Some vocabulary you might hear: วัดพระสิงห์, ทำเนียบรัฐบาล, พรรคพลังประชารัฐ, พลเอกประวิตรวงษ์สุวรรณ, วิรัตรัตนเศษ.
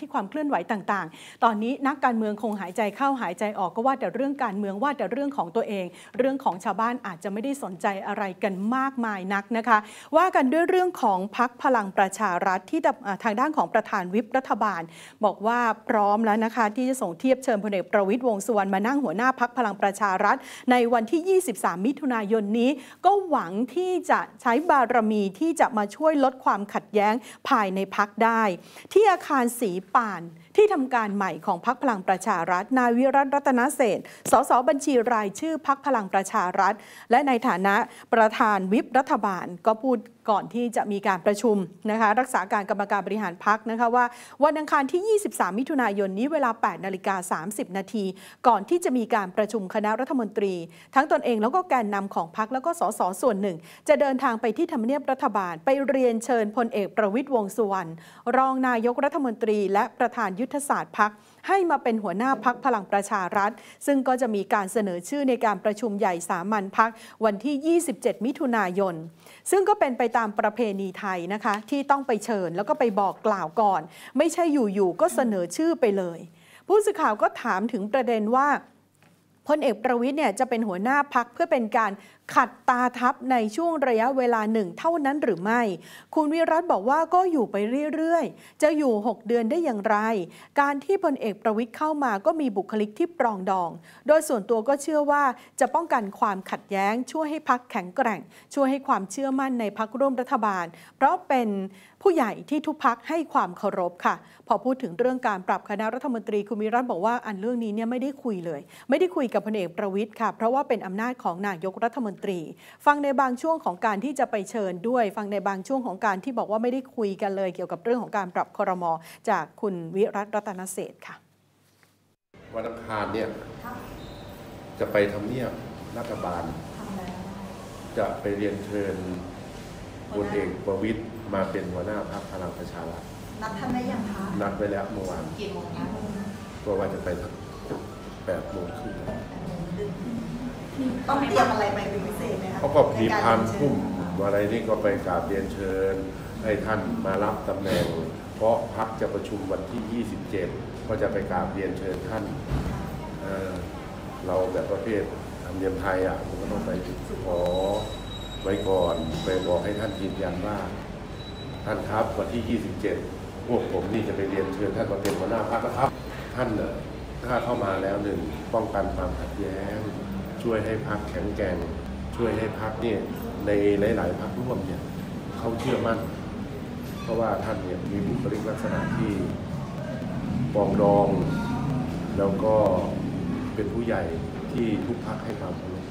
ที่ความเคลื่อนไหวต่างๆตอนนี้นักการเมืองคงหายใจเข้าหายใจออกก็ว่าแต่เรื่องการเมืองว่าแต่เรื่องของตัวเองเรื่องของชาวบ้านอาจจะไม่ได้สนใจอะไรกันมากมายนักนะคะว่ากันด้วยเรื่องของพรรคพลังประชารัฐที่ทางด้านของประธานวิปรัฐบาลบอกว่าพร้อมแล้วนะคะที่จะส่งเทียบเชิญพลเอกประวิตรวงษ์สุวรรณมานั่งหัวหน้าพรรคพลังประชารัฐในวันที่23มิถุนายนนี้ก็หวังที่จะใช้บารมีที่จะมาช่วยลดความขัดแย้งภายในพรรคได้ที่อาคารศรีป่านที่ทำการใหม่ของพรรคพลังประชารัฐนายวิรัตรัตนเศษสสบัญชีรายชื่อพรรคพลังประชารัฐและในฐานะประธานวิปรัฐบาลก็พูดก่อนที่จะมีการประชุมนะคะรักษาการกรรมการบริหารพรรคนะคะว่าวันอังคารที่23มิถุนายนนี้เวลา 8:30 น.ก่อนที่จะมีการประชุมคณะรัฐมนตรีทั้งตนเองแล้วก็แกนนำของพรรคแล้วก็สสส่วนหนึ่งจะเดินทางไปที่ทำเนียบรัฐบาลไปเรียนเชิญพลเอกประวิตรวงษ์สุวรรณรองนายกรัฐมนตรีและประธานยุทธศาสตร์พรรคให้มาเป็นหัวหน้าพรรคพลังประชารัฐซึ่งก็จะมีการเสนอชื่อในการประชุมใหญ่สามัญพรรควันที่27มิถุนายนซึ่งก็เป็นไปตามประเพณีไทยนะคะที่ต้องไปเชิญแล้วก็ไปบอกกล่าวก่อนไม่ใช่อยู่ๆก็เสนอชื่อไปเลยผู้สื่อข่าวก็ถามถึงประเด็นว่าพลเอกประวิตรเนี่ยจะเป็นหัวหน้าพรรคเพื่อเป็นการขัดตาทับในช่วงระยะเวลาหนึ่งเท่านั้นหรือไม่คุณวิรัตบอกว่าก็อยู่ไปเรื่อยๆจะอยู่6เดือนได้อย่างไรการที่พลเอกประวิตรเข้ามาก็มีบุคลิกที่ปรองดองโดยส่วนตัวก็เชื่อว่าจะป้องกันความขัดแย้งช่วยให้พรรคแข็งแกร่งช่วยให้ความเชื่อมั่นในพรรคร่วมรัฐบาลเพราะเป็นผู้ใหญ่ที่ทุกพรรคให้ความเคารพค่ะพอพูดถึงเรื่องการปรับคณะรัฐมนตรีคุณวิรัตบอกว่าอันเรื่องนี้เนี่ยไม่ได้คุยเลยไม่ได้คุยกับพลเอกประวิตรค่ะเพราะว่าเป็นอำนาจของนายกรัฐมนตรีฟังในบางช่วงของการที่จะไปเชิญด้วยฟังในบางช่วงของการที่บอกว่าไม่ได้คุยกันเลยเกี่ยวกับเรื่องของการปรับครม.จากคุณวิรัตรัตนเศษค่ะวันอังคารเนี่ยจะไปทำเนียบรัฐบาลจะไปเรียนเชิญพลเอกประวิตรมาเป็นหัวหน้าพรรคพลังประชารัฐนัดท่านได้ยังคะนัดไปแล้วเมื่อวานกี่โมงคะตัววันจะไป8 โมงครึ่งต้องเตรียมอะไรไปเป็นพิเศษไหมคะเขาก็มีพานพุ่มอะไรนี่ก็ไปกราบเรียนเชิญให้ท่านมารับตำแหน่งเพราะพรรคจะประชุมวันที่27ก็จะไปกราบเรียนเชิญท่านเราแบบประเภทธรรมเนียมไทยอ่ะผมก็ต้องไปขอไว้ก่อนไปบอกให้ท่านยืนยันว่าท่านครับวันที่27พวกผมนี่จะไปเรียนเชิญท่านมาเป็นหัวหน้าพรรคนะครับท่านถ้าเข้ามาแล้วหนึ่งป้องกันความขัดแย้งช่วยให้พรรคแข็งแกร่งช่วยให้พรรคเนี่ยในหลายๆพรรคร่วมเนี่ยเขาเชื่อมั่นเพราะว่าท่านเนี่ยมีบุคลิกลักษณะที่ปรองดองแล้วก็เป็นผู้ใหญ่ที่ทุกพรรคให้ความเคารพ